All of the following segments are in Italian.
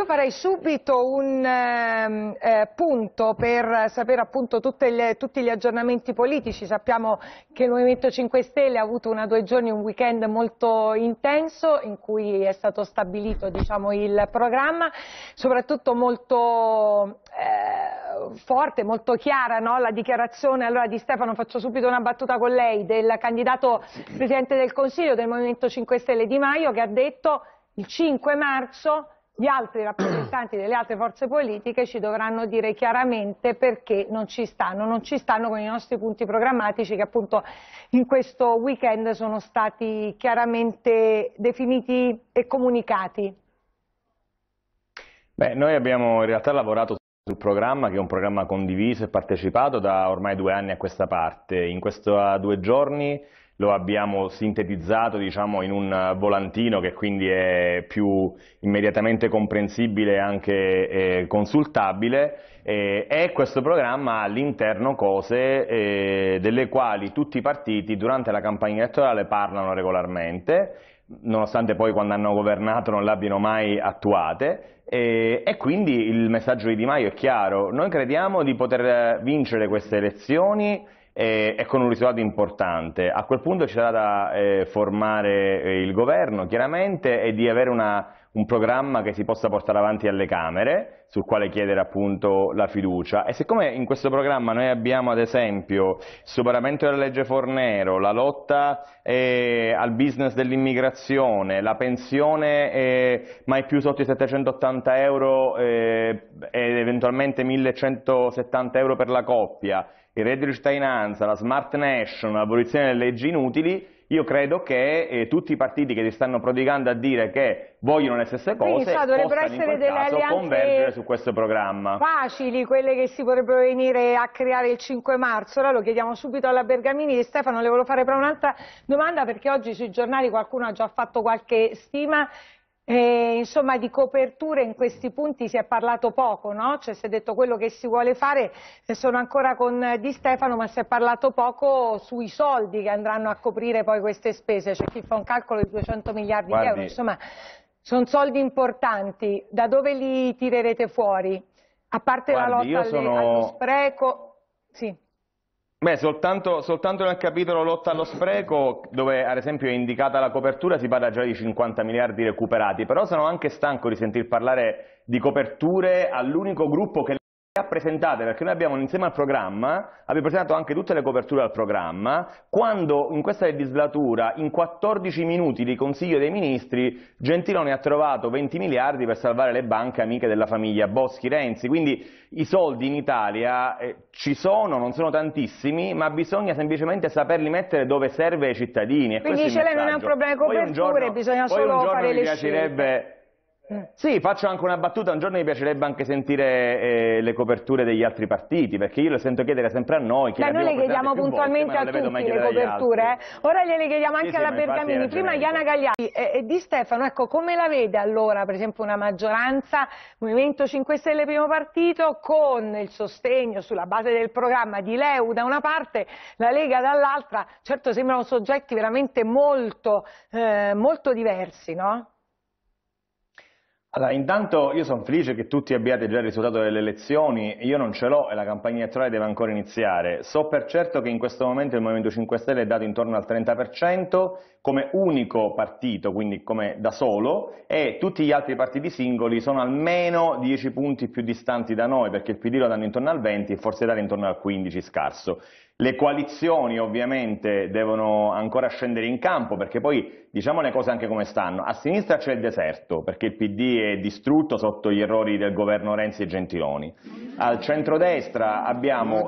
Io farei subito un punto per sapere appunto tutti gli aggiornamenti politici. Sappiamo che il Movimento 5 Stelle ha avuto una 2 giorni, un weekend molto intenso in cui è stato stabilito, diciamo, il programma, soprattutto molto forte, molto chiara, no? La dichiarazione allora di Stefano, faccio subito una battuta con lei, del candidato Presidente del Consiglio del Movimento 5 Stelle Di Maio, che ha detto il 5 marzo gli altri rappresentanti delle altre forze politiche ci dovranno dire chiaramente perché non ci stanno con i nostri punti programmatici, che appunto in questo weekend sono stati chiaramente definiti e comunicati. Beh, noi abbiamo in realtà lavorato sul programma, che è un programma condiviso e partecipato da ormai 2 anni a questa parte. In questi 2 giorni lo abbiamo sintetizzato, diciamo, in un volantino che quindi è più immediatamente comprensibile e anche consultabile. È questo programma all'interno cose delle quali tutti i partiti durante la campagna elettorale parlano regolarmente, nonostante poi quando hanno governato non l'abbiano mai attuate. E quindi il messaggio di Di Maio è chiaro: noi crediamo di poter vincere queste elezioni e con un risultato importante. A quel punto ci sarà da formare il governo, chiaramente, e di avere un programma che si possa portare avanti alle Camere, sul quale chiedere appunto la fiducia. E siccome in questo programma noi abbiamo ad esempio il superamento della legge Fornero, la lotta al business dell'immigrazione, la pensione mai più sotto i 780 euro ed eventualmente 1170 euro per la coppia, il reddito di cittadinanza, la smart nation, l'abolizione delle leggi inutili, io credo che tutti i partiti che si stanno prodigando a dire che vogliono le stesse cose possano in quel caso convergere su questo programma. Facili quelle che si potrebbero venire a creare il 5 marzo. Allora lo chiediamo subito alla Bergamini. Di Stefano, le volevo fare però un'altra domanda, perché oggi sui giornali qualcuno ha già fatto qualche stima. Insomma, di coperture in questi punti si è parlato poco, no? Cioè, si è detto quello che si vuole fare, sono ancora con Di Stefano, ma si è parlato poco sui soldi che andranno a coprire poi queste spese. Cioè, chi fa un calcolo di 200 miliardi di euro, insomma, sono soldi importanti. Da dove li tirerete fuori? A parte la lotta allo spreco... Sì. Beh, soltanto nel capitolo lotta allo spreco, dove ad esempio è indicata la copertura, si parla già di 50 miliardi recuperati, però sono anche stanco di sentir parlare di coperture all'unico gruppo che le ha presentate, perché noi abbiamo, insieme al programma, abbiamo presentato anche tutte le coperture al programma, quando in questa legislatura, in 14 minuti di Consiglio dei Ministri, Gentiloni ha trovato 20 miliardi per salvare le banche amiche della famiglia Boschi-Renzi, quindi... I soldi in Italia ci sono, non sono tantissimi, ma bisogna semplicemente saperli mettere dove serve ai cittadini. E quindi ce l'è, non è un problema di coperture, bisogna solo fare le scelte. Sì, faccio anche una battuta, un giorno mi piacerebbe anche sentire le coperture degli altri partiti, perché io le sento chiedere sempre a noi. Beh, noi le chiediamo puntualmente volte, a tutti le coperture, ora le chiediamo anche alla Bergamini. Prima Iana Gagliardi e Di Stefano, ecco, come la vede allora per esempio una maggioranza, Movimento 5 Stelle primo partito, con il sostegno sulla base del programma di Leu da una parte, la Lega dall'altra? Certo, sembrano soggetti veramente molto, molto diversi, no? Allora, intanto io sono felice che tutti abbiate già il risultato delle elezioni, io non ce l'ho e la campagna elettorale deve ancora iniziare. So per certo che in questo momento il Movimento 5 Stelle è dato intorno al 30% come unico partito, quindi come da solo, e tutti gli altri partiti singoli sono almeno 10 punti più distanti da noi, perché il PD lo danno intorno al 20 e Forza Italia intorno al 15 scarso. Le coalizioni ovviamente devono ancora scendere in campo, perché poi diciamo le cose anche come stanno. A sinistra c'è il deserto, perché il PD è distrutto sotto gli errori del governo Renzi e Gentiloni. Al centrodestra abbiamo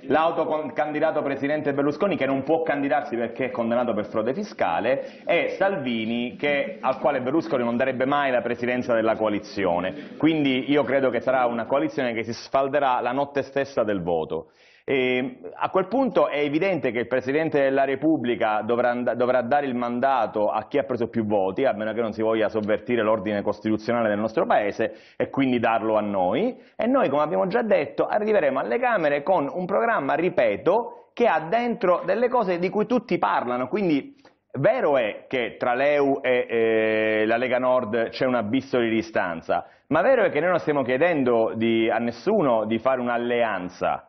l'autocandidato presidente Berlusconi, che non può candidarsi perché è condannato per frode fiscale, e Salvini, al quale Berlusconi non darebbe mai la presidenza della coalizione. Quindi io credo che sarà una coalizione che si sfalderà la notte stessa del voto. E a quel punto è evidente che il Presidente della Repubblica dovrà dare il mandato a chi ha preso più voti, a meno che non si voglia sovvertire l'ordine costituzionale del nostro Paese, e quindi darlo a noi. E noi, come abbiamo già detto, arriveremo alle Camere con un programma, ripeto, che ha dentro delle cose di cui tutti parlano, quindi Vero è che tra Leu e la Lega Nord c'è un abisso di distanza, ma vero è che noi non stiamo chiedendo a nessuno di fare un'alleanza,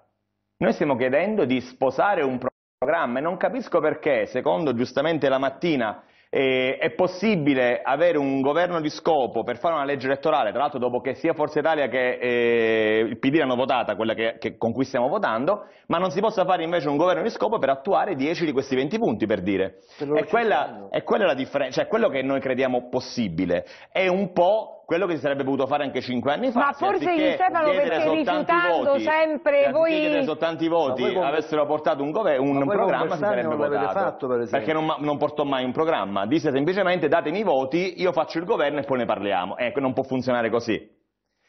noi stiamo chiedendo di sposare un programma, e non capisco perché, secondo giustamente La Mattina, è possibile avere un governo di scopo per fare una legge elettorale, tra l'altro dopo che sia Forza Italia che il PD l'hanno votata, quella con cui stiamo votando, ma non si possa fare invece un governo di scopo per attuare 10 di questi 20 punti, per dire. È quella la differenza, cioè quello che noi crediamo possibile, è un po' quello che si sarebbe potuto fare anche 5 anni fa. Ma forse Di Stefano, perché rifiutando voti, sempre voi, se tanti voti avessero portato un programma, si sarebbe votato. Fatto, perché non portò mai un programma, disse semplicemente datemi i voti, io faccio il governo e poi ne parliamo. Ecco, non può funzionare così.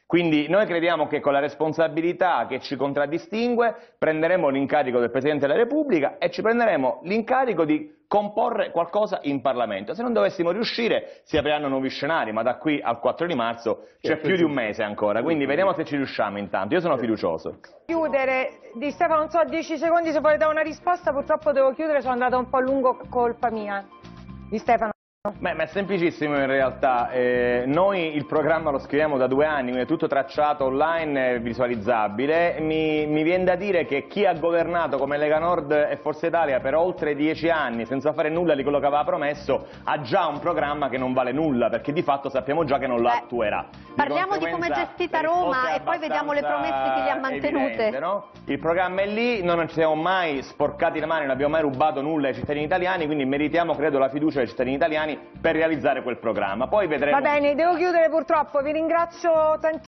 Quindi noi crediamo che con la responsabilità che ci contraddistingue prenderemo l'incarico del Presidente della Repubblica e ci prenderemo l'incarico di comporre qualcosa in Parlamento. Se non dovessimo riuscire si apriranno nuovi scenari, ma da qui al 4 di marzo c'è più di un mese ancora, quindi vediamo se ci riusciamo intanto. Io sono fiducioso. Chiudere, Di Stefano, non so, 10 secondi se vuole dare una risposta, purtroppo devo chiudere, sono andata un po' a lungo, colpa mia. Di Stefano. Beh, ma è semplicissimo in realtà, noi il programma lo scriviamo da 2 anni, è tutto tracciato online, visualizzabile, mi viene da dire che chi ha governato come Lega Nord e Forza Italia per oltre 10 anni senza fare nulla di quello che aveva promesso ha già un programma che non vale nulla, perché di fatto sappiamo già che non lo attuerà. Parliamo di come è gestita Roma e poi vediamo le promesse che gli ha mantenute. Evidente, no? Il programma è lì, noi non ci siamo mai sporcati le mani, non abbiamo mai rubato nulla ai cittadini italiani, quindi meritiamo credo la fiducia dei cittadini italiani per realizzare quel programma. Poi vedremo. Va bene, devo chiudere purtroppo, vi ringrazio tantissimo.